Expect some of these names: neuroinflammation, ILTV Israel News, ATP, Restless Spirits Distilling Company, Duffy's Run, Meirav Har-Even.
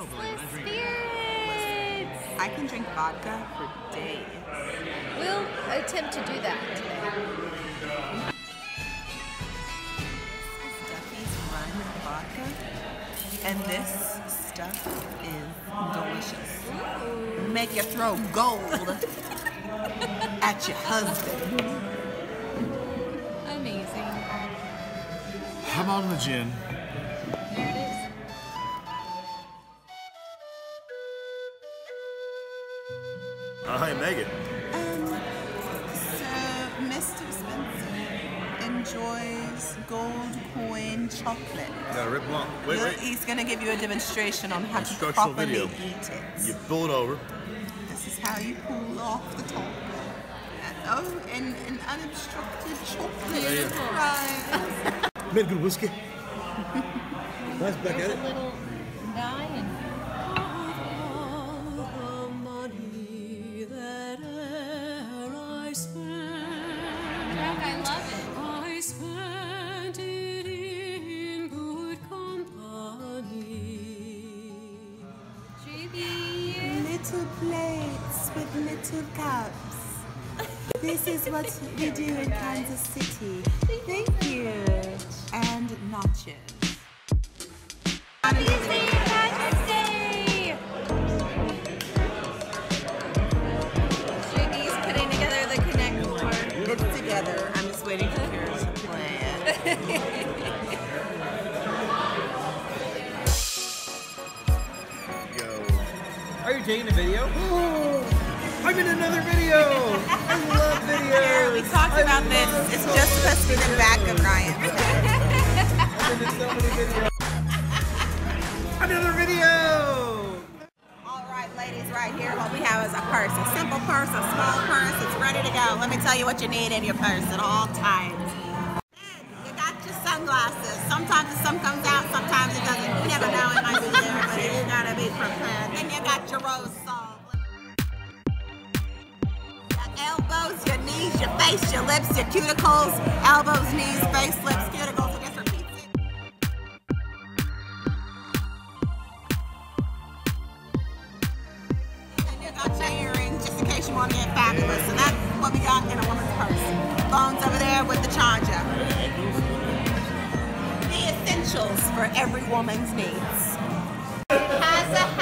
Restless Spirits! I can drink vodka for days. We'll attempt to do that today. This is Duffy's Run Vodka, and this stuff is delicious. Ooh. Make you throw gold at your husband. Amazing. I'm on the gin. Hi, Megan. So Mr. Spencer enjoys gold coin chocolate. Yeah, Rip Blanc. Wait. He's going to give you a demonstration on how to properly eat it. You pull it over. This is how you pull off the top. Oh, and an unobstructed chocolate. Beautiful. Right. Made good whiskey. Nice back at it. A little guy and little plates with little cups. This is what we do in Kansas City. Thank you. And nachos. Happy Kansas Day! Jiggy's putting together the Connect Four. It's together. I'm just waiting for yours to play it. Are you taking a video? Oh, I'm in another video! I love videos! We talked about this. It's just supposed to be the back of Ryan's head. I've been in so many videos. Another video! Alright ladies, right here what we have is a purse. A simple purse, a small purse. It's ready to go. Let me tell you what you need in your purse at all times. And you got your sunglasses. Sometimes the sun comes out, sometimes it doesn't. You never know, it might be there, but you gotta be prepared. Then you got your rose salt. Your elbows, your knees, your face, your lips, your cuticles, elbows, knees, face, lips, cuticles, and just repeat it. And you got your earrings just in case you want to get fabulous. So that's what we got in a woman's purse. Phone's over there with the charger. The essentials for every woman's needs. Has a